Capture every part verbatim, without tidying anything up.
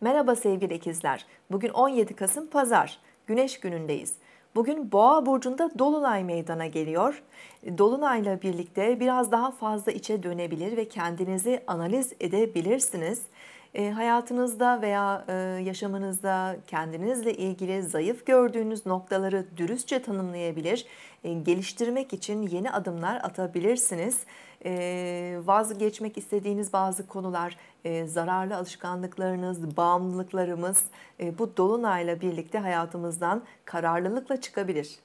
Merhaba sevgili ikizler. Bugün on yedi Kasım Pazar. Güneş günündeyiz. Bugün Boğa burcunda Dolunay meydana geliyor. Dolunayla birlikte biraz daha fazla içe dönebilir ve kendinizi analiz edebilirsiniz. E, hayatınızda veya e, yaşamınızda kendinizle ilgili zayıf gördüğünüz noktaları dürüstçe tanımlayabilir, e, geliştirmek için yeni adımlar atabilirsiniz. E, vazgeçmek istediğiniz bazı konular, e, zararlı alışkanlıklarınız, bağımlılıklarımız e, bu dolunayla birlikte hayatımızdan kararlılıkla çıkabilir.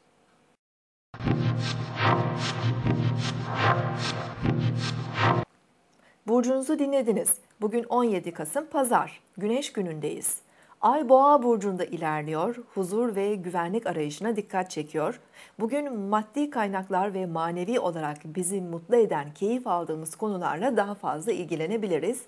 Burcunuzu dinlediniz. Bugün on yedi Kasım Pazar, Güneş günündeyiz. Ay Boğa burcunda ilerliyor, huzur ve güvenlik arayışına dikkat çekiyor. Bugün maddi kaynaklar ve manevi olarak bizi mutlu eden, keyif aldığımız konularla daha fazla ilgilenebiliriz.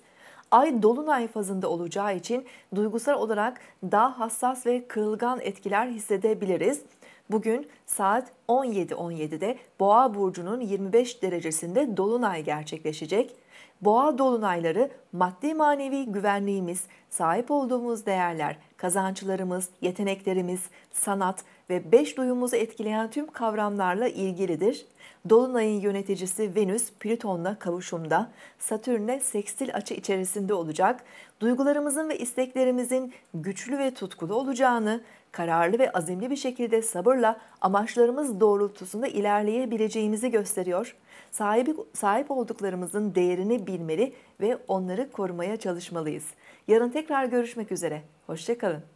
Ay dolunay fazında olacağı için duygusal olarak daha hassas ve kırılgan etkiler hissedebiliriz. Bugün saat on yedi on yedi'de Boğa burcunun yirmi beş derecesinde dolunay gerçekleşecek. Boğa dolunayları maddi manevi güvenliğimiz, sahip olduğumuz değerler, kazançlarımız, yeteneklerimiz, sanat ve beş duyumuzu etkileyen tüm kavramlarla ilgilidir. Dolunayın yöneticisi Venüs, Plüton'la kavuşumda, Satürn'le sekstil açı içerisinde olacak, duygularımızın ve isteklerimizin güçlü ve tutkulu olacağını, kararlı ve azimli bir şekilde sabırla amaçlarımız doğrultusunda ilerleyebileceğimizi gösteriyor. Sahip, sahip olduklarımızın değerini bilmeli ve onları korumaya çalışmalıyız. Yarın tekrar görüşmek üzere. Hoşça kalın.